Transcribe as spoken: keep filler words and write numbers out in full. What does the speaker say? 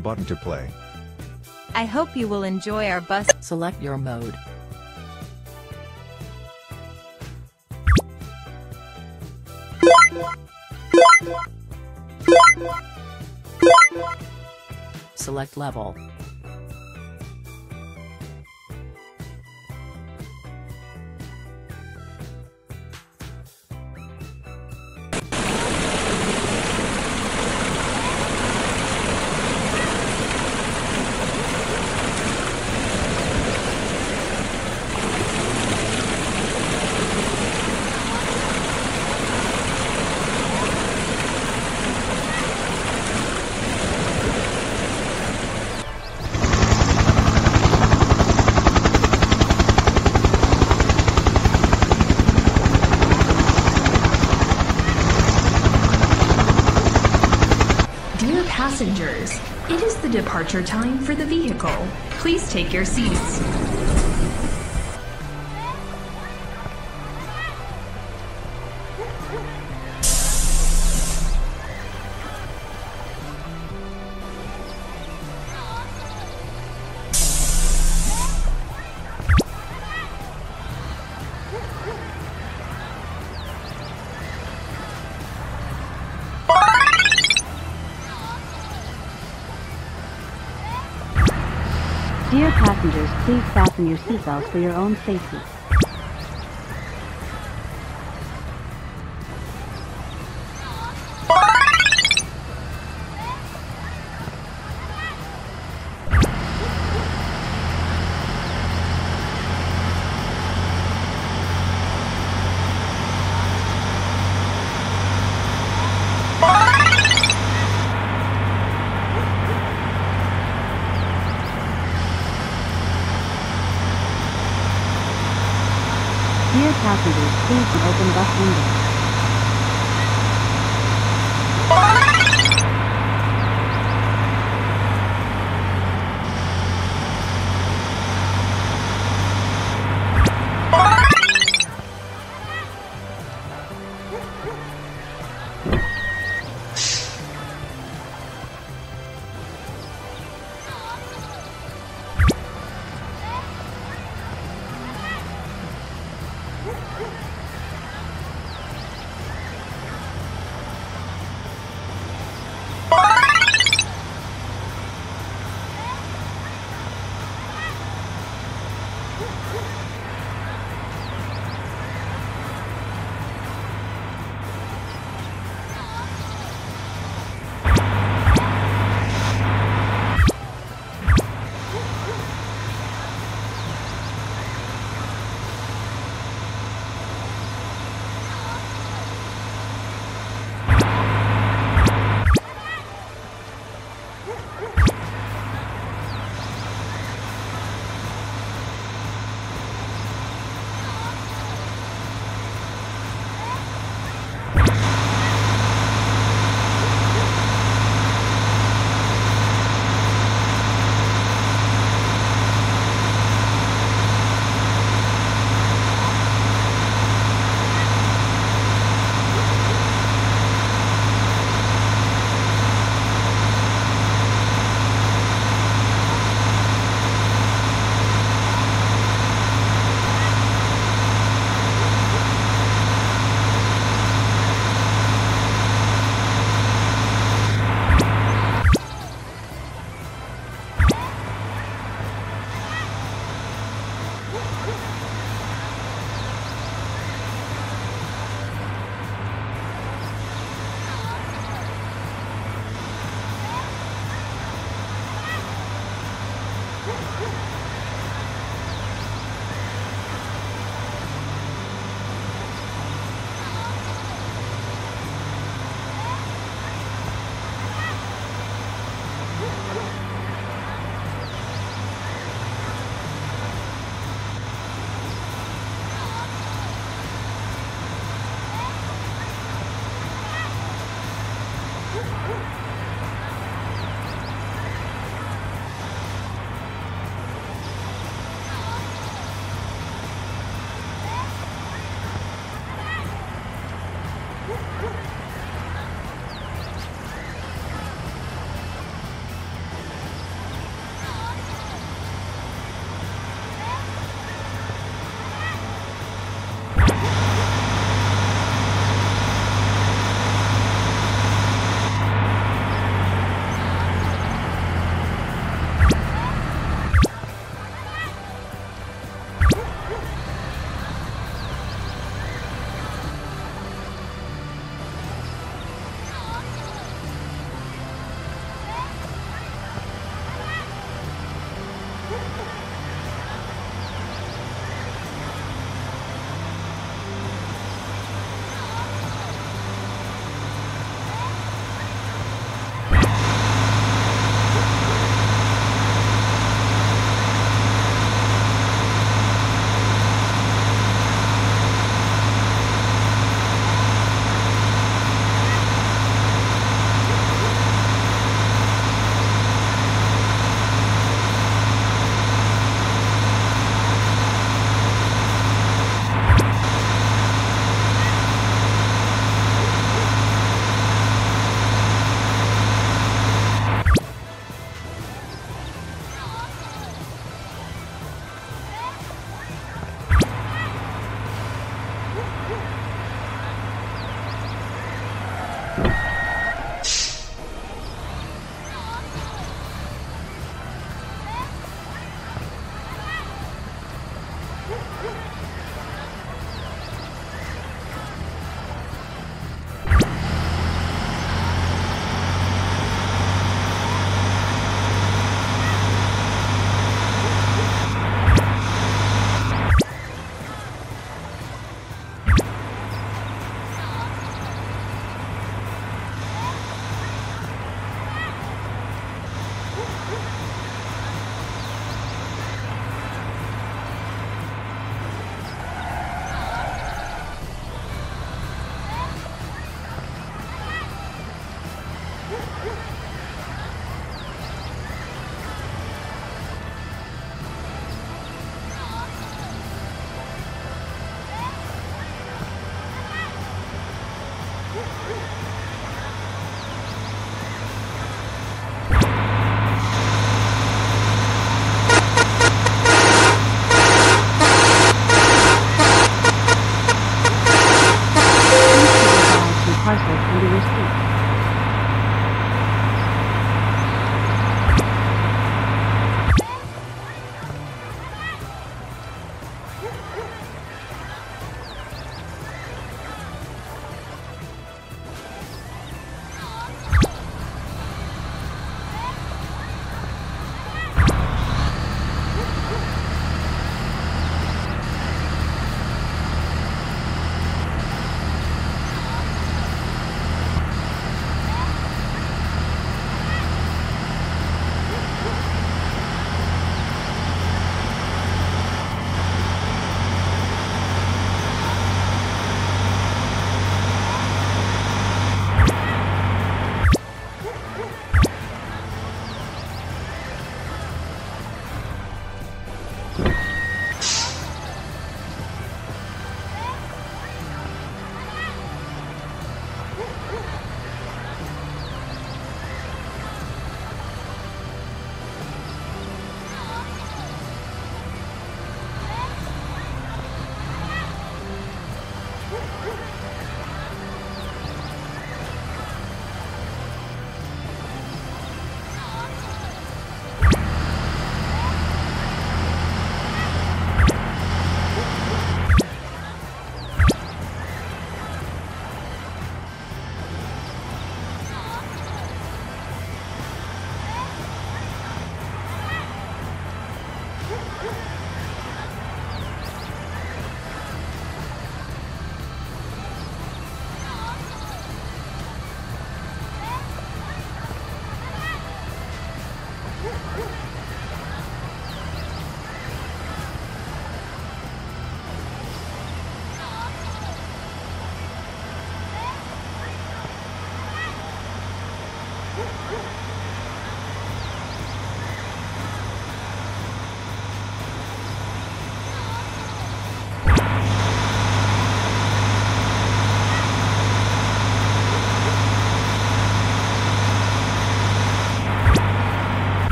button to play. I hope you will enjoy our bus. Select your mode. Select level. Passengers, it is the departure time for the vehicle. Please take your seats. Dear passengers, please fasten your seatbelts for your own safety. Dear passengers, please open bus windows.